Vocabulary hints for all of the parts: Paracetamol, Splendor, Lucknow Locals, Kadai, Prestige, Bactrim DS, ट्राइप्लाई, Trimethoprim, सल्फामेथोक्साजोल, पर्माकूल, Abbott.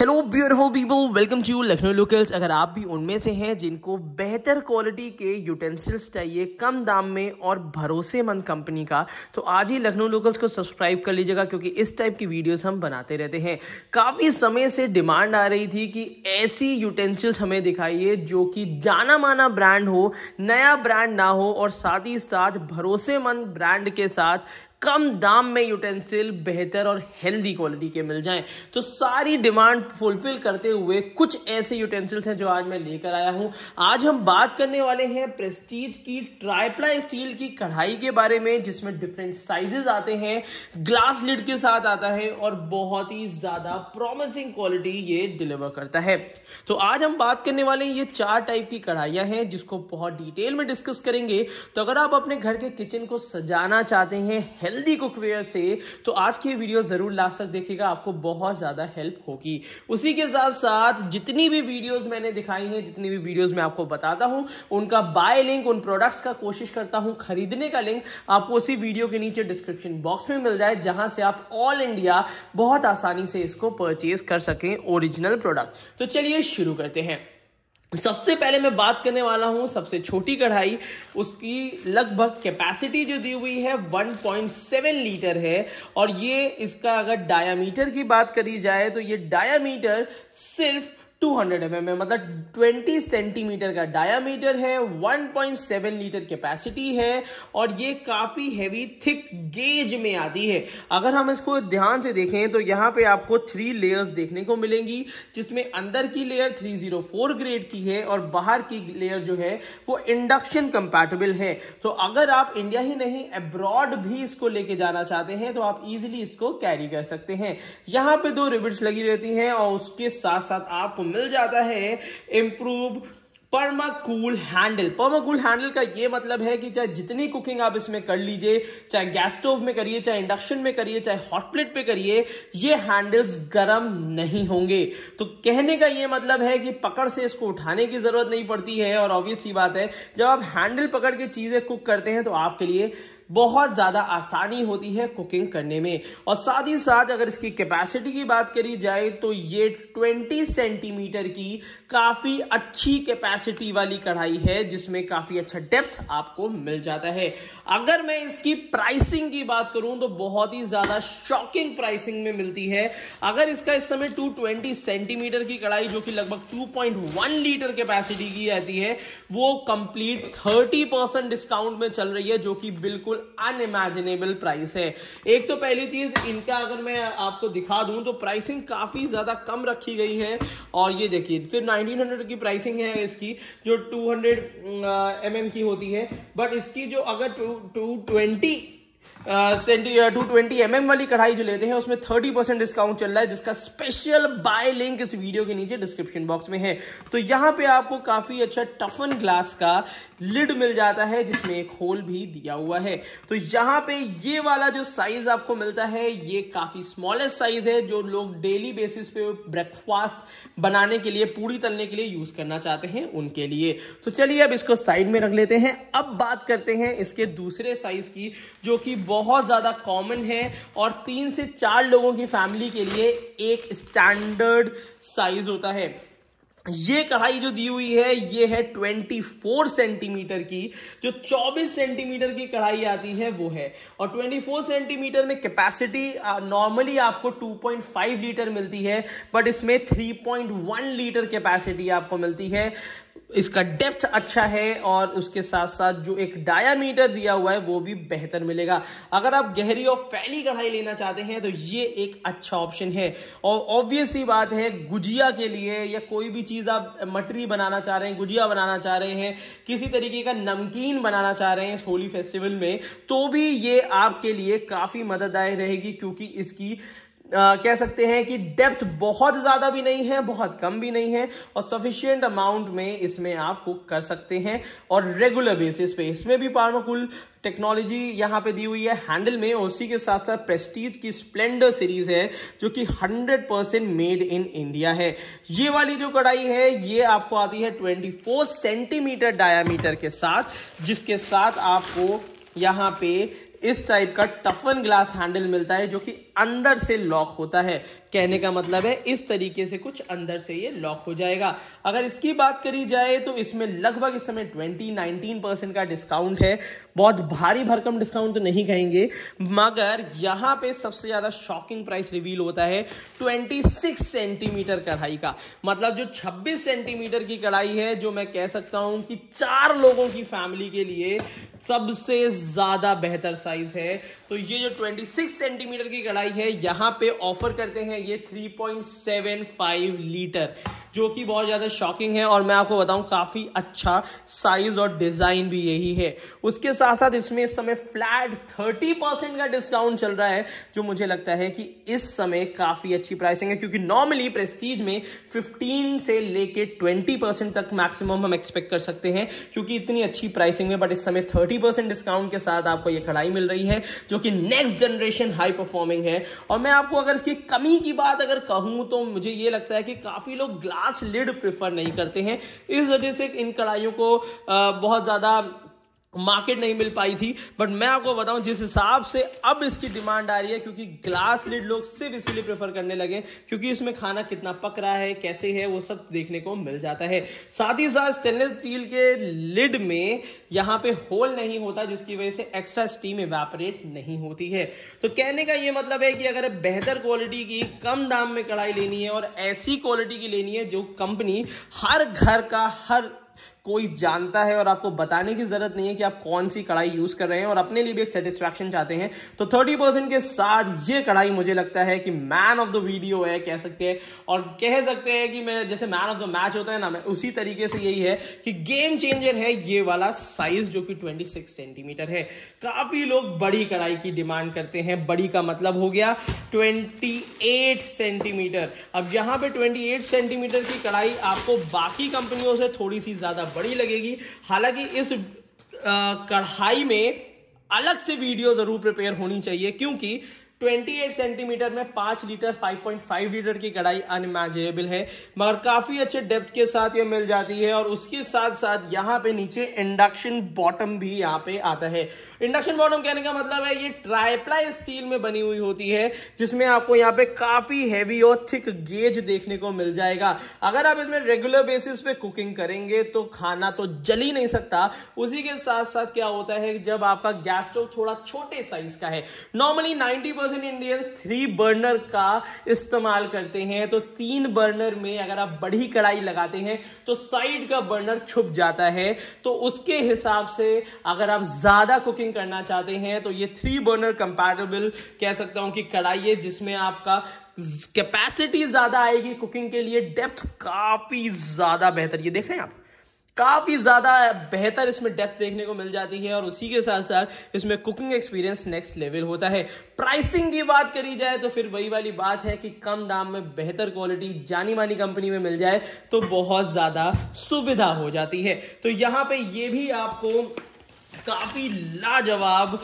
Hello beautiful people, welcome to Lucknow locals. अगर आप भी उनमें से हैं जिनको बेहतर क्वालिटी के यूटेंसिल्स चाहिए कम दाम में और भरोसेमंद कंपनी का, तो आज ही लखनऊ लोकल्स को सब्सक्राइब कर लीजिएगा, क्योंकि इस टाइप की वीडियोस हम बनाते रहते हैं। काफ़ी समय से डिमांड आ रही थी कि ऐसी यूटेंसिल्स हमें दिखाइए जो कि जाना माना ब्रांड हो, नया ब्रांड ना हो और साथ ही साथ भरोसेमंद ब्रांड के साथ कम दाम में यूटेंसिल बेहतर और हेल्दी क्वालिटी के मिल जाएं। तो सारी डिमांड फुलफिल करते हुए कुछ ऐसे यूटेंसिल्स हैं जो आज मैं लेकर आया हूं। आज हम बात करने वाले हैं प्रेस्टीज की ट्राइप्लाई स्टील की कढ़ाई के बारे में, जिसमें डिफरेंट साइजेस आते हैं, ग्लास लिड के साथ आता है और बहुत ही ज़्यादा प्रॉमिसिंग क्वालिटी ये डिलीवर करता है। तो आज हम बात करने वाले हैं, ये चार टाइप की कढ़ाइयाँ हैं जिसको बहुत डिटेल में डिस्कस करेंगे। तो अगर आप अपने घर के किचन को सजाना चाहते हैं हेल्दी कुकवेयर से, तो आज की वीडियो जरूर लास्ट तक देखिएगा, आपको बहुत ज़्यादा हेल्प होगी। उसी के साथ साथ जितनी भी वीडियोस मैंने दिखाई हैं, जितनी भी वीडियोस मैं आपको बताता हूं, उनका बाय लिंक, उन प्रोडक्ट्स का कोशिश करता हूं खरीदने का लिंक आपको उसी वीडियो के नीचे डिस्क्रिप्शन बॉक्स में मिल जाए, जहां से आप ऑल इंडिया बहुत आसानी से इसको परचेज कर सकें, ओरिजिनल प्रोडक्ट। तो चलिए शुरू करते हैं। सबसे पहले मैं बात करने वाला हूँ सबसे छोटी कढ़ाई, उसकी लगभग कैपेसिटी जो दी हुई है 1.7 लीटर है और ये इसका अगर डायामीटर की बात करी जाए तो ये डायामीटर सिर्फ 200 mm है, मतलब 20 सेंटीमीटर का डायामीटर है, 1.7 लीटर कैपेसिटी है और ये काफ़ी हैवी थिक गेज में आती है। अगर हम इसको ध्यान से देखें तो यहाँ पे आपको 3 लेयर्स देखने को मिलेंगी, जिसमें अंदर की लेयर 304 ग्रेड की है और बाहर की लेयर जो है वो इंडक्शन कंपैटिबल है। तो अगर आप इंडिया ही नहीं एब्रॉड भी इसको लेके जाना चाहते हैं तो आप ईजिली इसको कैरी कर सकते हैं। यहाँ पर 2 रिबिट्स लगी रहती हैं और उसके साथ साथ आपको मिल जाता है improve पर्माकूल handle. पर्माकूल handle का ये मतलब है कि चाहे जितनी कुकिंग आप इसमें कर लीजिए, चाहे गैस स्टोव में करिए, चाहे इंडक्शन में करिए, चाहे हॉट प्लेट पे करिए, ये हैंडल्स गर्म नहीं होंगे। तो कहने का ये मतलब है कि पकड़ से इसको उठाने की ज़रूरत नहीं पड़ती है और ऑब्वियस सी बात है जब आप हैंडल पकड़ के चीज़ें कुक करते हैं तो आपके लिए बहुत ज़्यादा आसानी होती है कुकिंग करने में। और साथ ही साथ अगर इसकी कैपेसिटी की बात करी जाए तो ये 20 सेंटीमीटर की काफ़ी अच्छी कैपेसिटी वाली कढ़ाई है, जिसमें काफ़ी अच्छा डेप्थ आपको मिल जाता है। अगर मैं इसकी प्राइसिंग की बात करूं तो बहुत ही ज़्यादा शॉकिंग प्राइसिंग में मिलती है। अगर इसका इस समय 220 सेंटीमीटर की कढ़ाई, जो कि लगभग 2.1 लीटर कैपेसिटी की आती है, वो कंप्लीट 30% डिस्काउंट में चल रही है, जो कि बिल्कुल अनइमेजिनेबल प्राइस है। एक तो पहली चीज इनका अगर मैं आपको दिखा दूं तो प्राइसिंग काफी ज्यादा कम रखी गई है और ये देखिए सिर्फ 1900 की प्राइसिंग है इसकी, जो 200 mm की होती है। बट इसकी जो अगर 220 mm वाली कढ़ाई जो लेते हैं उसमें 30% डिस्काउंट चल रहा है, जिसका स्पेशल बाय लिंक इस वीडियो के नीचे डिस्क्रिप्शन बॉक्स में है। तो यहाँ पे आपको काफ़ी अच्छा टफन ग्लास का लिड मिल जाता है, जिसमें एक होल भी दिया हुआ है। तो यहाँ पे ये वाला जो साइज़ आपको मिलता है ये काफ़ी स्मॉलेस्ट साइज़ है, जो लोग डेली बेसिस पे ब्रेकफास्ट बनाने के लिए, पूड़ी तलने के लिए यूज़ करना चाहते हैं उनके लिए। तो चलिए अब इसको साइड में रख लेते हैं। अब बात करते हैं इसके दूसरे साइज़ की, जो कि बहुत ज़्यादा कॉमन है और 3 से 4 लोगों की फैमिली के लिए एक स्टैंडर्ड साइज होता है। ये कढ़ाई जो दी हुई है ये है 24 सेंटीमीटर की, जो 24 सेंटीमीटर की कढ़ाई आती है वो है, और 24 सेंटीमीटर में कैपेसिटी नॉर्मली आपको 2.5 लीटर मिलती है, बट इसमें 3.1 लीटर कैपेसिटी आपको मिलती है। इसका डेप्थ अच्छा है और उसके साथ साथ जो एक डायामीटर दिया हुआ है वो भी बेहतर मिलेगा। अगर आप गहरी और फैली कढ़ाई लेना चाहते हैं तो ये एक अच्छा ऑप्शन है। और ऑब्वियस ही बात है गुजिया के लिए या कोई भी चीज़ आप मटरी बनाना चाह रहे हैं, गुजिया बनाना चाह रहे हैं, किसी तरीके का नमकीन बनाना चाह रहे हैं इस होली फेस्टिवल में, तो भी ये आपके लिए काफ़ी मददगार रहेगी, क्योंकि इसकी कह सकते हैं कि डेप्थ बहुत ज़्यादा भी नहीं है, बहुत कम भी नहीं है और सफिशिएंट अमाउंट में इसमें आप कुक कर सकते हैं और रेगुलर बेसिस पे। इसमें भी पार्माकूल टेक्नोलॉजी यहाँ पे दी हुई है हैंडल में, उसी के साथ साथ प्रेस्टीज की स्प्लेंडर सीरीज़ है, जो कि 100% मेड इन इंडिया है। ये वाली जो कढ़ाई है ये आपको आती है 24 सेंटीमीटर डायामीटर के साथ, जिसके साथ आपको यहाँ पे इस टाइप का टफन ग्लास हैंडल मिलता है, जो कि अंदर से लॉक होता है। कहने का मतलब है इस तरीके से कुछ अंदर से ये लॉक हो जाएगा। अगर इसकी बात करी जाए तो इसमें लगभग इस समय 19% का डिस्काउंट है। बहुत भारी भरकम डिस्काउंट तो नहीं कहेंगे, मगर यहाँ पे सबसे ज़्यादा शॉकिंग प्राइस रिवील होता है 26 सेंटीमीटर कढ़ाई का। मतलब जो 26 सेंटीमीटर की कढ़ाई है, जो मैं कह सकता हूँ कि 4 लोगों की फैमिली के लिए सबसे ज़्यादा बेहतर साइज़ है। तो ये जो 26 सेंटीमीटर की कढ़ाई है, यहाँ पे ऑफर करते हैं ये 3.75 लीटर, जो कि बहुत ज़्यादा शॉकिंग है। और मैं आपको बताऊँ, काफ़ी अच्छा साइज़ और डिज़ाइन भी यही है। उसके साथ साथ इसमें इस समय फ्लैट 30% का डिस्काउंट चल रहा है, जो मुझे लगता है कि इस समय काफ़ी अच्छी प्राइसिंग है, क्योंकि नॉर्मली प्रेस्टीज में 15 से लेके 20% तक मैक्सिमम हम एक्सपेक्ट कर सकते हैं, क्योंकि इतनी अच्छी प्राइसिंग में। बट इस समय 30% डिस्काउंट के साथ आपको ये कढ़ाई मिल रही है, जो कि नेक्स्ट जनरेशन हाई परफॉर्मिंग है। और मैं आपको अगर इसकी कमी की बात अगर कहूँ तो मुझे ये लगता है कि काफ़ी लोग ग्लास लिड प्रेफर नहीं करते हैं, इस वजह से इन कढ़ाइयों को बहुत ज़्यादा मार्केट नहीं मिल पाई थी। बट मैं आपको बताऊं, जिस हिसाब से अब इसकी डिमांड आ रही है, क्योंकि ग्लास लिड लोग सिर्फ इसीलिए प्रेफर करने लगे क्योंकि इसमें खाना कितना पक रहा है, कैसे है, वो सब देखने को मिल जाता है। साथ ही साथ स्टेनलेस स्टील के लिड में यहाँ पे होल नहीं होता, जिसकी वजह से एक्स्ट्रा स्टीम इवेपोरेट नहीं होती है। तो कहने का ये मतलब है कि अगर बेहतर क्वालिटी की कम दाम में कढ़ाई लेनी है और ऐसी क्वालिटी की लेनी है जो कंपनी हर घर का हर कोई जानता है और आपको बताने की जरूरत नहीं है कि आप कौन सी कढ़ाई यूज कर रहे हैं और अपने लिए भी एक सेटिस्फैक्शन चाहते हैं, तो 30% के साथ ये कढ़ाई मुझे लगता है कि मैन ऑफ द वीडियो है, कह सकते हैं। और कह सकते हैं कि मैं जैसे मैन ऑफ द मैच होता है ना, मैं उसी तरीके से यही है कि गेम चेंजर है ये वाला साइज, जो कि 26 सेंटीमीटर है। काफी लोग बड़ी कढ़ाई की डिमांड करते हैं। बड़ी का मतलब हो गया 28 सेंटीमीटर। अब यहाँ पे 28 सेंटीमीटर की कढ़ाई आपको बाकी कंपनियों से थोड़ी सी ज़्यादा बड़ी लगेगी। हालांकि इस कढ़ाई में अलग से वीडियो ज़रूर प्रिपेयर होनी चाहिए, क्योंकि 28 सेंटीमीटर में 5.5 लीटर की कढ़ाई अनइमेजिनेबल है, मगर काफ़ी अच्छे डेप्थ के साथ ये मिल जाती है। और उसके साथ साथ यहाँ पे नीचे इंडक्शन बॉटम भी यहाँ पे आता है। इंडक्शन बॉटम कहने का मतलब है ये ट्राइप्लाई स्टील में बनी हुई होती है, जिसमें आपको यहाँ पे काफ़ी हैवी और थिक गेज देखने को मिल जाएगा। अगर आप इसमें रेगुलर बेसिस पे कुकिंग करेंगे तो खाना तो जल ही नहीं सकता। उसी के साथ साथ क्या होता है, जब आपका गैस स्टोव थोड़ा छोटे साइज का है, नॉर्मली 90% इंडियंस 3 बर्नर का इस्तेमाल करते हैं, तो 3 बर्नर में अगर आप बड़ी कढ़ाई लगाते हैं तो साइड का बर्नर छुप जाता है। तो उसके हिसाब से अगर आप ज्यादा कुकिंग करना चाहते हैं तो ये 3 बर्नर कंपैटिबल कह सकता हूं कि कढ़ाई है, जिसमें आपका कैपेसिटी ज्यादा आएगी कुकिंग के लिए, डेप्थ काफी ज्यादा बेहतर। ये देख रहे हैं आप, काफ़ी ज़्यादा बेहतर इसमें डेप्थ देखने को मिल जाती है और उसी के साथ साथ इसमें कुकिंग एक्सपीरियंस नेक्स्ट लेवल होता है। प्राइसिंग की बात करी जाए तो फिर वही वाली बात है कि कम दाम में बेहतर क्वालिटी जानी मानी कंपनी में मिल जाए तो बहुत ज़्यादा सुविधा हो जाती है। तो यहाँ पे ये भी आपको काफ़ी लाजवाब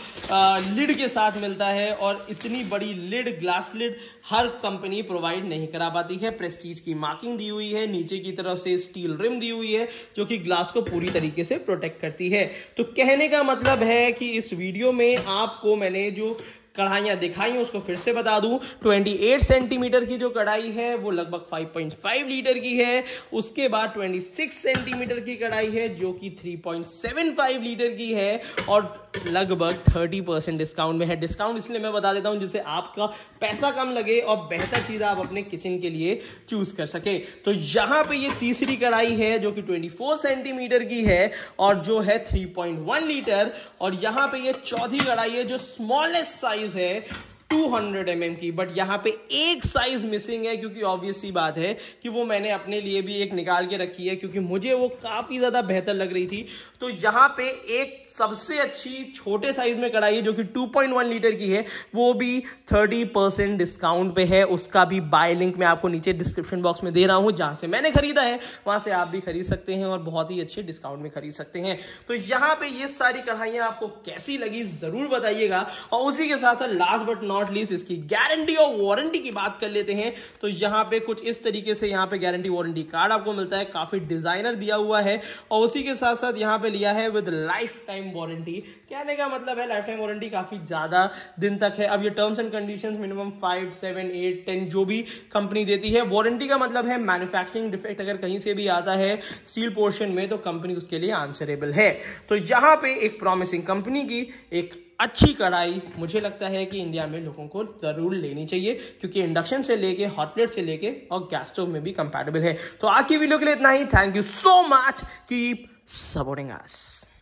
लिड के साथ मिलता है और इतनी बड़ी लिड, ग्लास लिड हर कंपनी प्रोवाइड नहीं करा पाती है। प्रेस्टीज की मार्किंग दी हुई है, नीचे की तरफ से स्टील रिम दी हुई है, जो कि ग्लास को पूरी तरीके से प्रोटेक्ट करती है। तो कहने का मतलब है कि इस वीडियो में आपको मैंने जो कढ़ाइयाँ दिखाई, उसको फिर से बता दूं, 28 सेंटीमीटर की जो कढ़ाई है वो लगभग 5.5 लीटर की है। उसके बाद 26 सेंटीमीटर की कढ़ाई है जो कि 3.75 लीटर की है और लगभग 30% डिस्काउंट में है। डिस्काउंट इसलिए मैं बता देता हूं जिससे आपका पैसा कम लगे और बेहतर चीज़ आप अपने किचन के लिए चूज कर सके। तो यहाँ पे ये तीसरी कढ़ाई है जो कि 24 सेंटीमीटर की है और जो है 3.1 लीटर। और यहाँ पे ये चौथी कढ़ाई है जो स्मॉलेस्ट साइज है 200 mm की, बट यहाँ पे एक साइज मिसिंग है, क्योंकि ऑब्वियस सी बात है कि वो मैंने अपने लिए भी एक निकाल के रखी है, क्योंकि मुझे वो काफ़ी ज़्यादा बेहतर लग रही थी। तो यहाँ पे एक सबसे अच्छी छोटे साइज में कढ़ाई है जो कि 2.1 लीटर की है, वो भी 30% डिस्काउंट पे है। उसका भी बाय लिंक मैं आपको नीचे डिस्क्रिप्शन बॉक्स में दे रहा हूँ, जहाँ से मैंने खरीदा है वहाँ से आप भी खरीद सकते हैं और बहुत ही अच्छे डिस्काउंट में खरीद सकते हैं। तो यहाँ पर ये सारी कढ़ाइयाँ आपको कैसी लगी ज़रूर बताइएगा। और उसी के साथ साथ last but not not least इसकी गारंटी और वारंटी की बात कर लेते हैं तो यहाँ पे कुछ इस तरीके से यहाँ पे गारंटी वारंटी कार्ड आपको मिलता है, काफी डिजाइनर दिया हुआ है और उसी के साथ साथ यहाँ पे लिया है विद लाइफ टाइम वारंटी। कहने का मतलब है लाइफ टाइम वारंटी काफी ज्यादा दिन तक है। अब ये टर्म्स एंड कंडीशंस मिनिमम 5, 7, 8, 10 जो भी कंपनी देती है। वारंटी का मतलब है मैन्युफैक्चरिंग डिफेक्ट अगर कहीं से भी आता है स्टील पोर्शन में तो कंपनी उसके लिए आंसरेबल है। तो यहाँ पे एक प्रॉमिसिंग कंपनी की एक अच्छी कढ़ाई मुझे लगता है कि इंडिया में लोगों को जरूर लेनी चाहिए क्योंकि इंडक्शन से लेके हॉट प्लेट से लेके और गैस स्टोव में भी कंपैटिबल है। तो आज की वीडियो के लिए इतना ही। Thank you so much, keep supporting us.